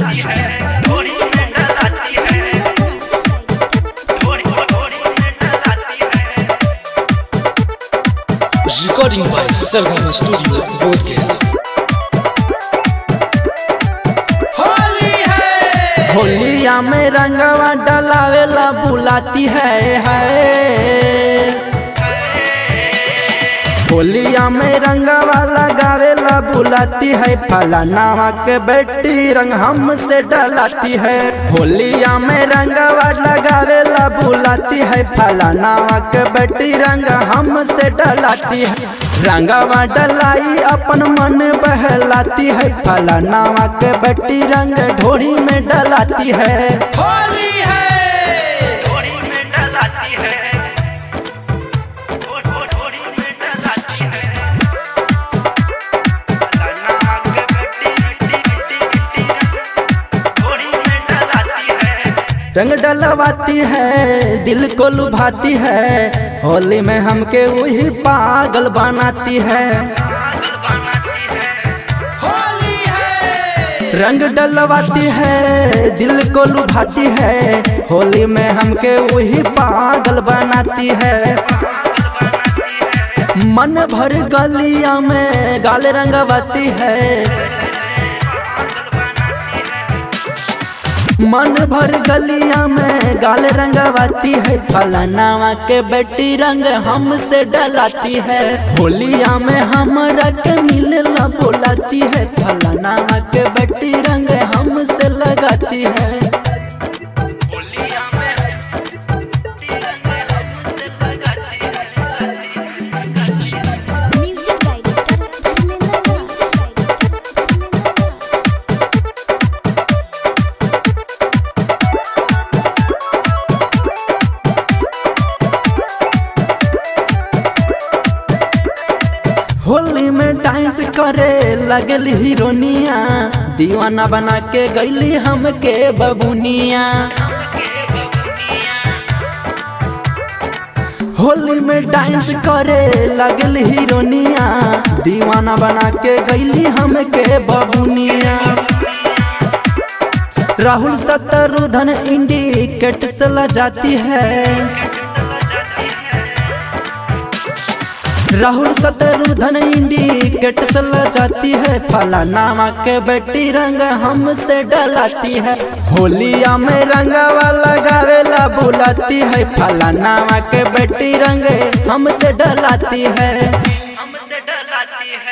लाती है, थोड़ी में डलाती है, थोड़ी में डलाती है। रिकॉर्डिंग बाय सरगम स्टूडियो बोध के। होलिया में रंगवा डलावेला बुलाती है। होलिया में रंगवा लगावेला बुलाती है, फलानवा के बेटी रंग हमसे डलाती है। होलिया में रंगवा लगावेला बुलाती है, फलानवा के बेटी रंग हमसे डलाती है। रंगवा डलाई अपन मन बहलाती है, फलानवा के बेटी रंग ढोरी में डलाती है। होली है ढोरी में डलाती है, ढोरी में डलाती है। फलानवा के बेटी ढोरी में डलाती है, रंग डलवाती है, दिल को लुभाती है। होली में हमके वही पागल बनाती है। होली है रंग डलवाती है, दिल को लुभाती है। होली में हमके वही पागल बनाती है। मन भर गलिया में गाल रंगवाती है, मन भर गलिया में गाल रंगवाती है। फलानवा के बेटी रंग हमसे डलाती है। होलिया में हमरा के मिलना बुलाती है, फलानवा के बेटी रंग हमसे लगाती है। होलिया में रंग हमसे लगाती होली में डांस करे लगल हीरोनिया, दीवाना बना के गईली हमके बबुनिया। होली में डांस करे लगल हीरोनिया, दीवाना बना के गईली हमके बबुनिया। राहुल शत्रुधन इंडिकेट से लजाती है, राहुल शत्रुधन इंडिकेट से लजाती है। फलानवा के बेटी रंग हमसे डलाती है। होलिया में रंगवा लगावेला बुलाती है, फलानवा के बेटी रंग हमसे डलाती है।